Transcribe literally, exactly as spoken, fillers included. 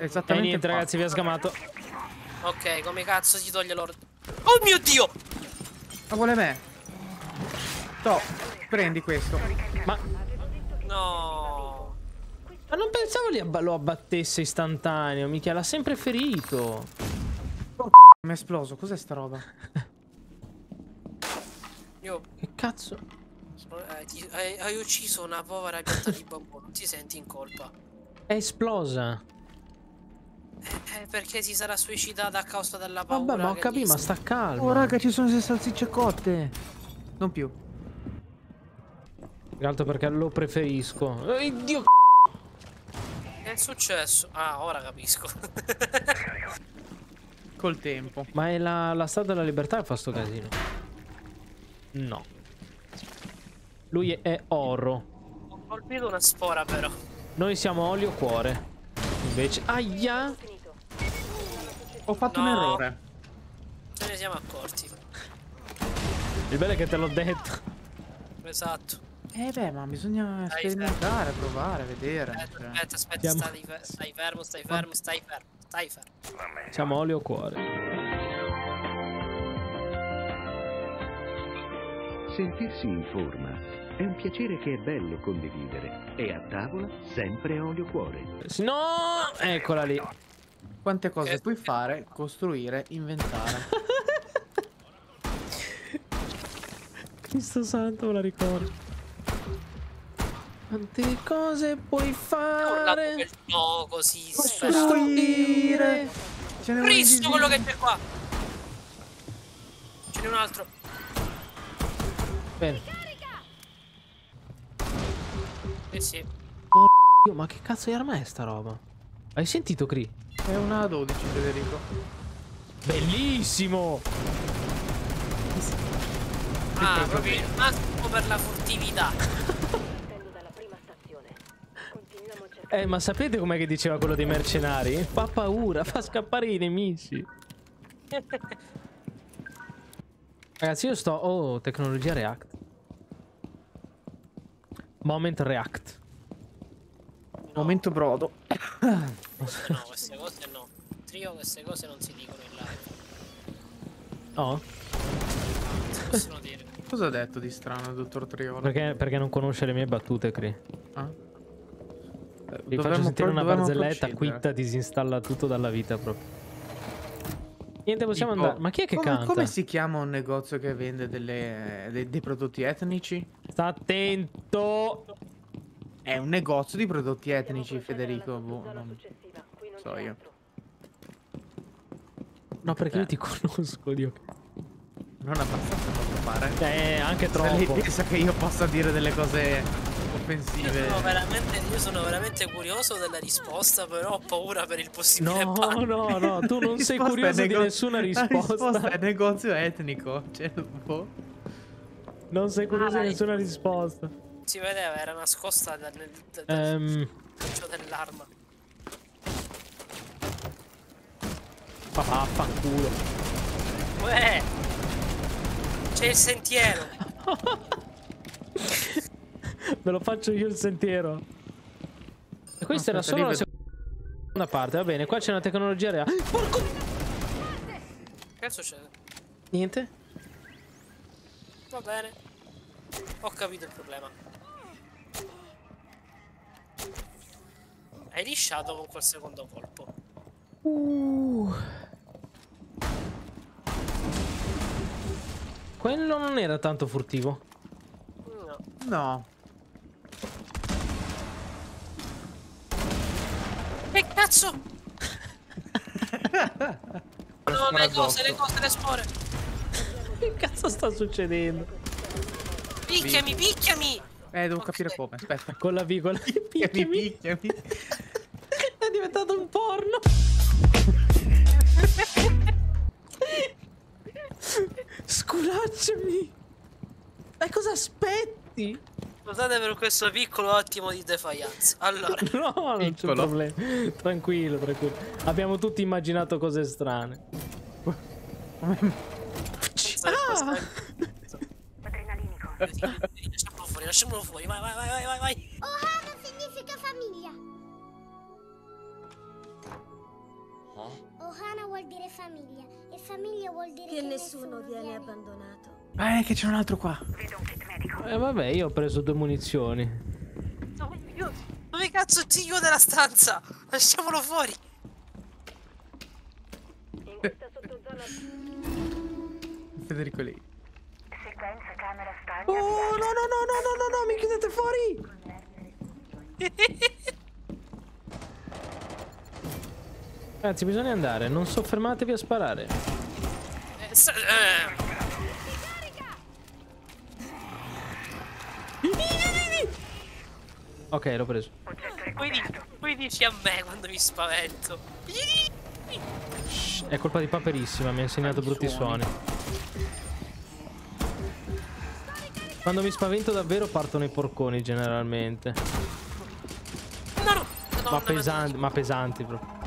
Esattamente. E niente qua, ragazzi, vi ha sgamato. Ok, come cazzo si toglie l'oro? Oh mio Dio! Ma vuole me? To, prendi questo. Ma... no. Ma non pensavo li ab lo abbattesse istantaneo, mica l'ha sempre ferito. Oh, mi è esploso, cos'è sta roba? Io... che cazzo? Eh, ti, hai, hai ucciso una povera pianta di bambù, non ti senti in colpa. È esplosa. Eh, perché si sarà suicidata a causa della paura. Vabbè, ma ho capito, ma sta calmo. Oh raga, ci sono le salsicce cotte. Non più. Più che altro perché lo preferisco. Eh, Dio c***o. Che è successo? Ah, ora capisco. Col tempo. Ma è la, la Statua della Libertà che fa sto casino? No. Lui è, è oro. Ho colpito una spora però. Noi siamo olio cuore. Invece... aia! Ho fatto no. un errore. Ce ne siamo accorti. Il bello è che te l'ho detto. Esatto. Eh beh, ma bisogna dai, sperimentare, fermo. provare, vedere. Aspetta, aspetta, aspetta. Siamo... stai, stai fermo, stai fermo, stai fermo, stai fermo. Siamo olio cuore. Sentirsi in forma è un piacere che è bello condividere. E a tavola sempre olio cuore. No! Eccola lì. Quante cose eh, puoi fare, costruire, inventare. Cristo santo, me la ricordo. Quante cose puoi fare, il gioco si costruire. Cristo quello che c'è qua. Ce n'è un altro. Bene. Eh sì. Oh, Dio, ma che cazzo di arma è sta roba? Hai sentito, Cri? È una dodici, Federico. Bellissimo! Ah, proprio il massimo per la furtività. Eh, ma sapete com'è che diceva quello dei mercenari? Fa paura, fa scappare i nemici. Ragazzi, io sto... oh, tecnologia React. Moment React. No. Momento brodo. Queste no, queste cose no. Trio, queste cose non si dicono in live. No? Possono dire. Cosa ha detto di strano il dottor Trio? Perché, perché non conosce le mie battute, Cri. Ah? Vi dovremmo faccio sentire una barzelletta, Quitta disinstalla tutto dalla vita proprio. Niente, possiamo tipo, andare. Ma chi è che come, canta? Come si chiama un negozio che vende delle, dei, dei prodotti etnici? Sta attento! È un negozio di prodotti etnici, Federico. Boh, non so io. No, perché eh. io ti conosco, Dio. Non abbastanza, posso fare. Eh, anche troppo. Lei pensa che io possa dire delle cose offensive. Io sono veramente, io sono veramente curioso della risposta, però ho paura per il possibile. No, pan. no, no, tu non sei curioso di nessuna risposta. La risposta è negozio etnico. Cioè, boh. Non sei curioso ah, di nessuna risposta. Si vedeva, era nascosta dal da, da, um. dell'arma. Papà, fanculo. Uè! C'è il sentiero. Ve lo faccio io il sentiero. E questa no, era solo la seconda parte. Va bene, qua c'è una tecnologia reale. Porco! Che cazzo c'è? Niente. Va bene. Ho capito il problema. Hai lisciato con quel secondo colpo. Uh. Quello non era tanto furtivo. No. No. Che cazzo? No, le cose, le cose, le spore. Che cazzo sta succedendo? Picchiami, picchiami. Eh, devo okay. capire come. Aspetta. Con la V, con la V. Picchiami, picchiami. È diventato un porno. Sculacciami. Ma cosa aspetti? Scusate per questo piccolo attimo di defiance. Allora no, non c'è problema. Tranquillo, tranquillo. Abbiamo tutti immaginato cose strane. Ah! Adrenalinico. Lasciamolo fuori, lasciamolo fuori. Vai, vai, vai, vai, vai. Ohana significa famiglia. Ohana vuol dire famiglia e famiglia vuol dire che, che nessuno viene abbandonato. Eh, che c'è un altro qua. Vedo un kit medico. Eh, vabbè, io ho preso due munizioni. No, io... Dove cazzo ti chiude dalla stanza? Lasciamolo fuori. In questa sottozona... Federico lì. Sequenza camera stagna. Oh, no, no, no, no, no, no, no, mi chiudete fuori. Ragazzi, bisogna andare, non soffermatevi a sparare. Eh, so, eh. Ok, l'ho preso. Poi dici, poi dici a me quando mi spavento. Shh, è colpa di Paperissima, mi ha insegnato brutti suoni. Quando mi spavento davvero partono i porconi generalmente. No, no, no, ma pesanti, ma pesanti proprio.